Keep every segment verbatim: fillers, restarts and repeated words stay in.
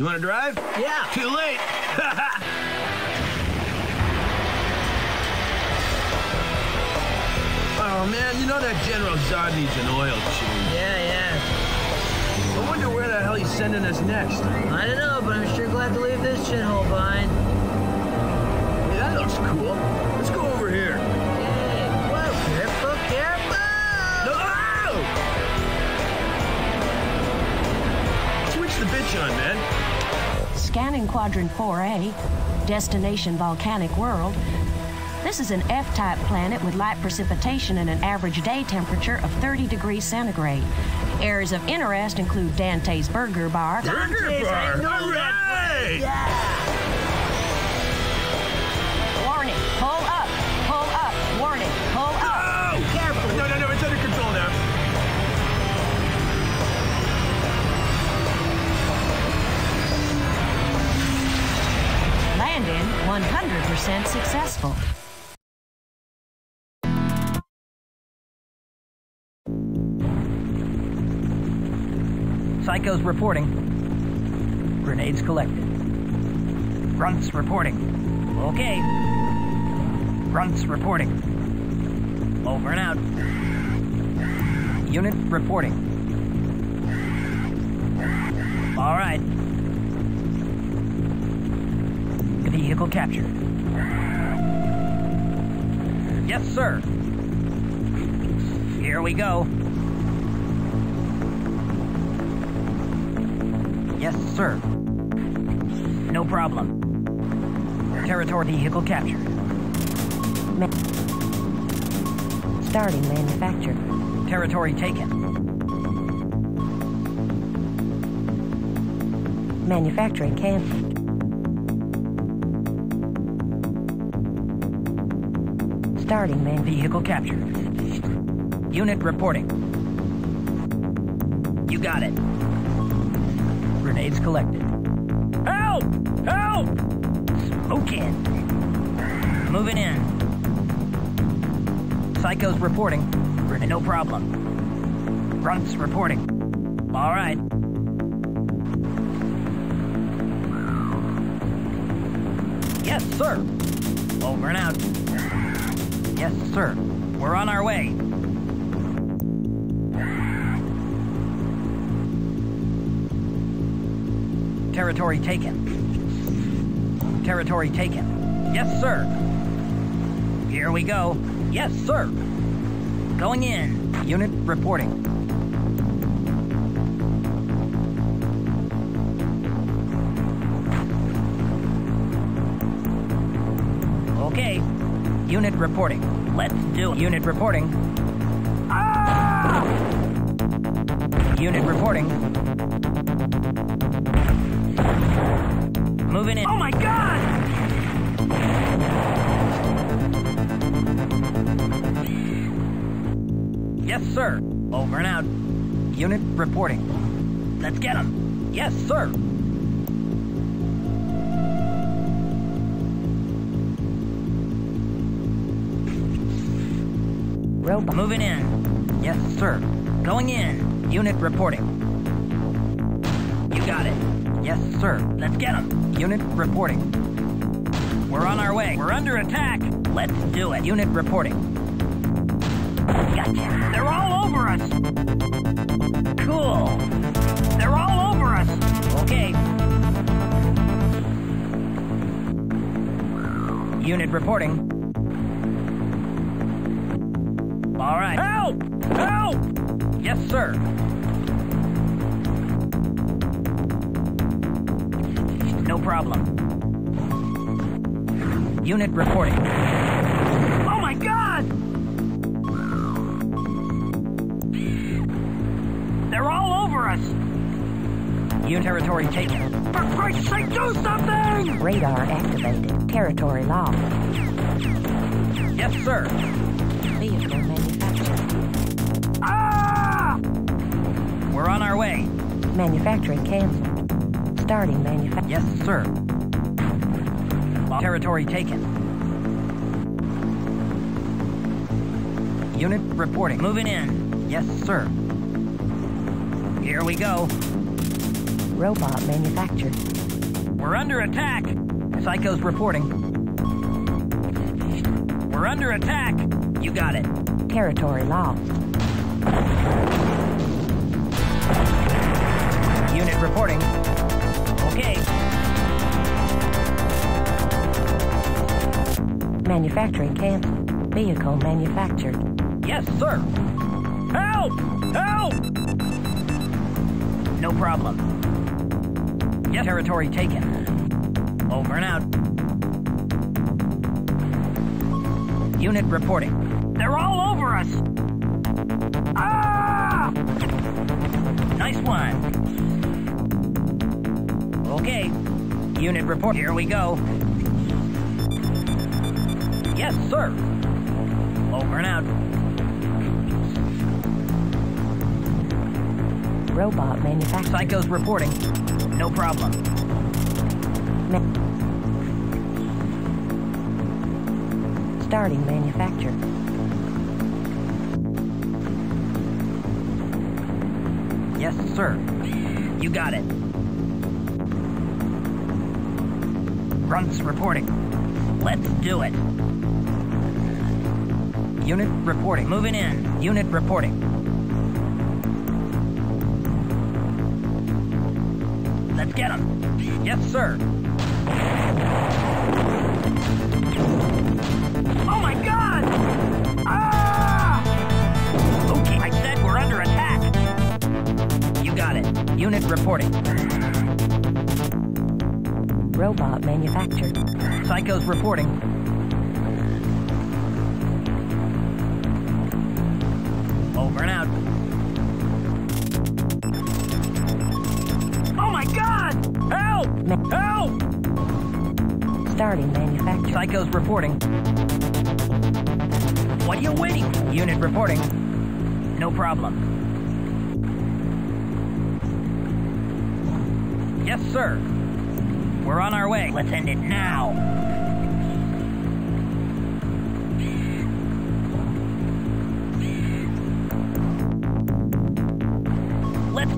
You want to drive? Yeah. Too late. Oh, man, you know that General Zod needs an oil change. Yeah, yeah. I wonder where the hell he's sending us next. I don't know, but I'm sure glad to leave this shithole behind. Yeah, that looks cool. Let's go over here. Hey, whoa, careful, careful! No! Oh! Switch the bitch on, man. Scanning Quadrant four A, destination Volcanic World. This is an F type planet with light precipitation and an average day temperature of thirty degrees centigrade. Areas of interest include Dante's Burger Bar. Burger Dante's Bar! All right! Yeah! Warning, pull up, pull up, warning, pull up. No! Careful! No, no, no, it's under control now. Landing one hundred percent successful. Psychos reporting. Grenades collected. Grunts reporting. Okay. Grunts reporting. Over and out. Unit reporting. All right. Vehicle captured. Yes, sir. Here we go. Yes, sir. No problem. Territory vehicle captured. Ma- Starting manufacture. Territory taken. Manufacturing canceled. Starting main vehicle captured. Unit reporting. You got it. Grenades collected. Help! Help! Smoke in. Moving in. Psychos reporting. No problem. Grunts reporting. All right. Yes, sir. Over and out. Yes, sir. We're on our way. Territory taken. Territory taken. Yes, sir. Here we go. Yes, sir. Going in. Unit reporting. Okay. Unit reporting. Let's do it. Unit reporting. Ah! Unit reporting. Moving in. Oh my God! Yes, sir. Over and out. Unit reporting. Let's get him. Yes, sir. Robot. Moving in. Yes, sir. Going in. Unit reporting. You got it. Yes, sir. Let's get him. Unit reporting. We're on our way. We're under attack. Let's do it. Unit reporting. Gotcha. They're all over us. Cool. They're all over us. Okay. Unit reporting. All right. Help! Help! Yes, sir. No problem. Unit reporting. Oh my God! They're all over us. Unit territory taken. For Christ's sake, do something! Radar activated. Territory lost. Yes, sir. We're on our way. Manufacturing canceled. Starting manufacturing. Yes, sir. Territory taken. Unit reporting. Moving in. Yes, sir. Here we go. robot manufactured. We're under attack! Psycho's reporting. We're under attack! You got it. Territory lost. Unit reporting. Okay. Manufacturing canceled. Vehicle manufactured. Yes, sir! Help! Help! No problem. Yes. Territory taken. Over and out. Unit reporting. They're all over us! Ah! Nice one. Okay. Unit report. Here we go. Yes, sir. Over and out. Robot manufacturing. Psycho's reporting. No problem. Ma- Starting manufacture. Yes, sir. You got it. Grunts reporting. Let's do it. Unit reporting. Moving in. Unit reporting. Let's get him. Yes, sir. Oh my God! Ah! Okay, I said we're under attack. You got it. Unit reporting. Robot manufactured. Psycho's reporting. Over and out. Oh my God! Help! Ma- Help! Starting manufacturing. Psycho's reporting. What are you waiting for? Unit reporting. No problem. Yes, sir. We're on our way. Let's end it now.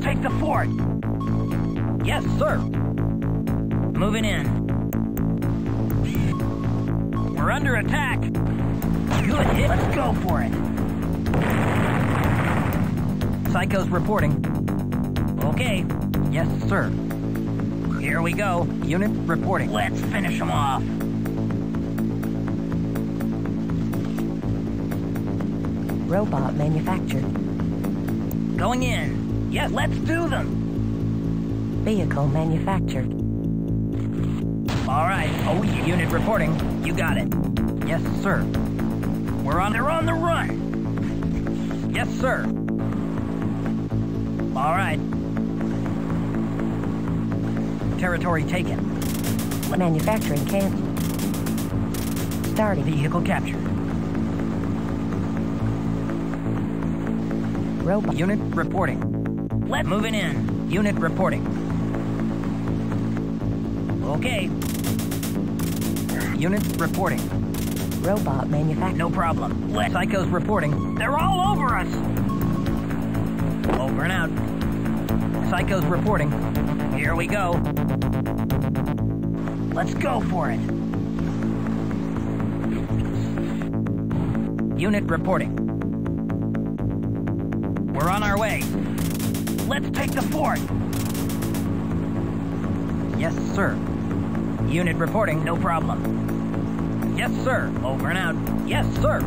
Take the fort! Yes, sir! Moving in. We're under attack! Good hit! Let's go for it! Psycho's reporting. Okay. Yes, sir. Here we go. Unit reporting. Let's finish them off! Robot manufactured. Going in! Yes, let's do them! Vehicle manufactured. All right. Oh, unit reporting. You got it. Yes, sir. We're on, they're on the run! Yes, sir. All right. Territory taken. Manufacturing canceled. Starting. Vehicle captured. Robot. Unit reporting. Let's move it in. Unit reporting. Okay. Unit reporting. Robot manufacturing. No problem. Let Psycho's reporting. They're all over us! Over and out. Psycho's reporting. Here we go. Let's go for it. Unit reporting. We're on our way. Let's take the fort! Yes, sir. Unit reporting, no problem. Yes, sir. Over and out. Yes, sir.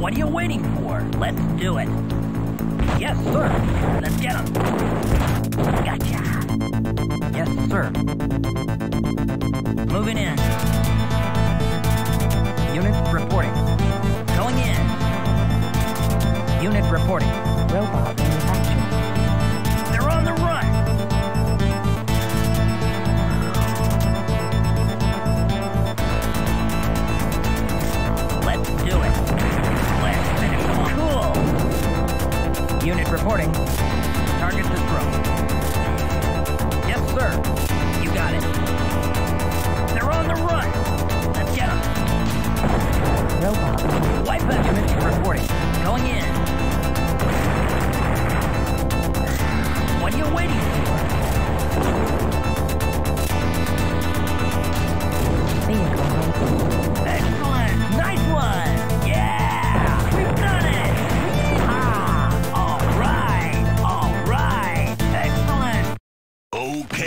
What are you waiting for? Let's do it. Yes, sir. Let's get him. Gotcha. Yes, sir. Moving in. Unit reporting. Going in. Unit reporting. Robot manufacturing. Unit reporting. Target destroyed. Yes, sir. You got it. They're on the run. Let's get them. Robot. Wipe out. Unit reporting. Going in. What are you waiting for?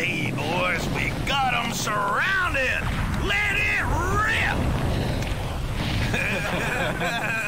T, boys. We got them surrounded. Let it rip!